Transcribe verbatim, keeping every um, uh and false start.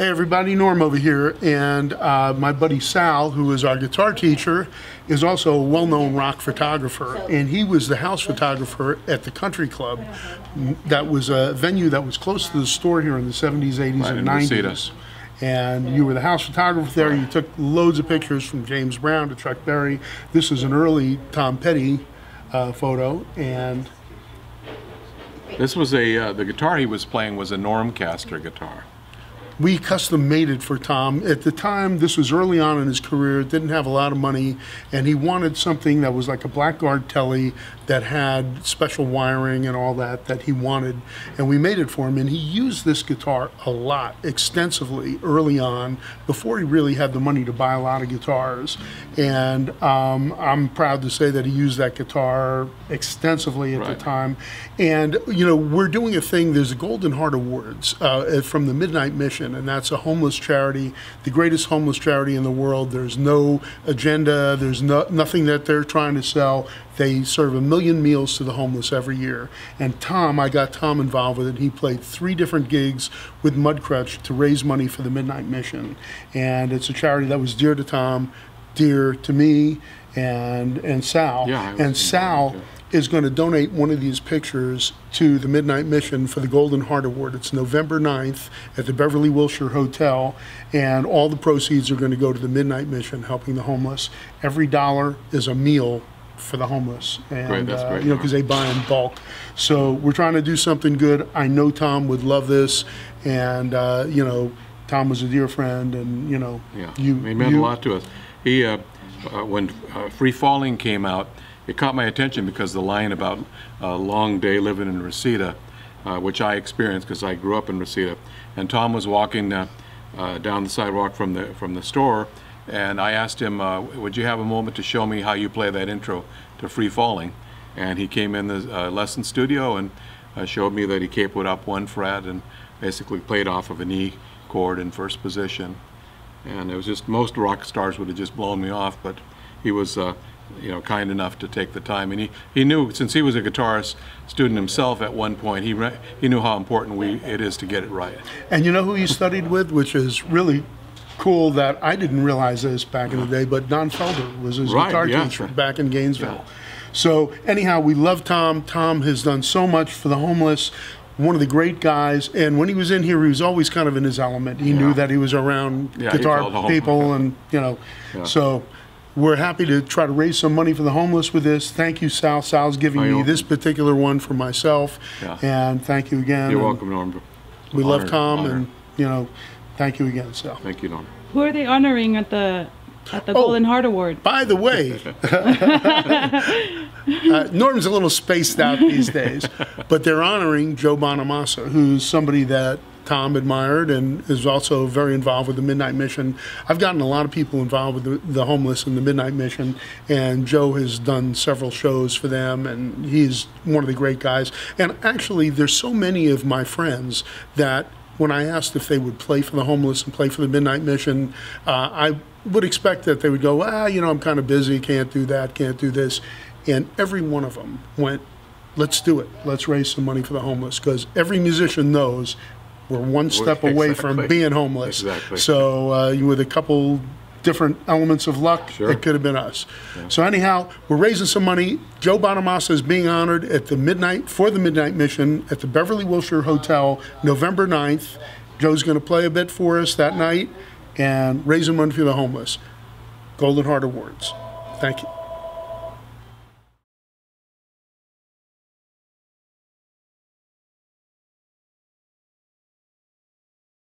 Hey everybody, Norm over here, and uh, my buddy Sal, who is our guitar teacher, is also a well-known rock photographer, and he was the house photographer at the Country Club. That was a venue that was close to the store here in the seventies, eighties, right, and nineties. And you were the house photographer there. You took loads of pictures from James Brown to Chuck Berry. This is an early Tom Petty uh, photo, and this was a uh, the guitar he was playing was a Normcaster guitar. We custom made it for Tom. At the time, this was early on in his career, didn't have a lot of money, and he wanted something that was like a Blackguard Telly that had special wiring and all that that he wanted, and we made it for him, and he used this guitar a lot, extensively, early on, before he really had the money to buy a lot of guitars. And um, I'm proud to say that he used that guitar extensively at right. the time. And, you know, we're doing a thing, there's a Golden Heart Awards uh, from the Midnight Mission, and that's a homeless charity, the greatest homeless charity in the world. There's no agenda, there's no, nothing that they're trying to sell. They serve a million meals to the homeless every year. And Tom, I got Tom involved with it. He played three different gigs with Mudcrutch to raise money for the Midnight Mission. And it's a charity that was dear to Tom, dear to me, and, and Sal. Yeah, and Sal is going to donate one of these pictures to the Midnight Mission for the Golden Heart Award. It's November ninth at the Beverly Wilshire Hotel, and all the proceeds are going to go to the Midnight Mission, helping the homeless. Every dollar is a meal for the homeless, and great, that's great. Uh, you know, because they buy in bulk. So we're trying to do something good. I know Tom would love this, and uh, you know, Tom was a dear friend, and you know, yeah, you, he meant you, a lot to us. He, uh, uh, when uh, Free Falling came out, it caught my attention because the line about a uh, long day living in Reseda, uh, which I experienced because I grew up in Reseda, and Tom was walking uh, uh, down the sidewalk from the from the store, and I asked him, uh, would you have a moment to show me how you play that intro to Free Falling? And he came in the uh, lesson studio and uh, showed me that he capoed up one fret and basically played off of an E chord in first position. And it was just, most rock stars would have just blown me off, but he was uh, you know, kind enough to take the time, and he, he knew, since he was a guitarist student himself at one point, he re he knew how important we it is to get it right. And you know who he studied with, which is really cool that I didn't realize this back in the day, but Don Felder was his right, guitar yeah. teacher back in Gainesville. Yeah. So anyhow, we love Tom. Tom has done so much for the homeless. One of the great guys, and when he was in here, he was always kind of in his element. He yeah. knew that he was around yeah, guitar people, yeah. and you know, yeah. so. We're happy to try to raise some money for the homeless with this. Thank you, Sal. Sal's giving me this particular one for myself. Yeah. And thank you again. You're welcome, Norm. We love Tom, and you know, thank you again, Sal. Thank you, Norm. Who are they honoring at the at the oh, Golden Heart Award? By the way, uh, Norm's a little spaced out these days, but they're honoring Joe Bonamassa, who's somebody that Tom admired and is also very involved with the Midnight Mission. I've gotten a lot of people involved with the, the homeless and the Midnight Mission, and Joe has done several shows for them, and he's one of the great guys. And actually, there's so many of my friends that when I asked if they would play for the homeless and play for the Midnight Mission, uh, I would expect that they would go, ah, you know, I'm kind of busy, can't do that, can't do this. And every one of them went, let's do it. Let's raise some money for the homeless, because every musician knows we're one step away exactly. from being homeless. Exactly. So uh, with a couple different elements of luck, sure. it could have been us. Yeah. So anyhow, we're raising some money. Joe Bonamassa is being honored at the Midnight for the Midnight Mission at the Beverly Wilshire Hotel, November ninth. Joe's going to play a bit for us that night and raise some money for the homeless. Golden Heart Awards. Thank you.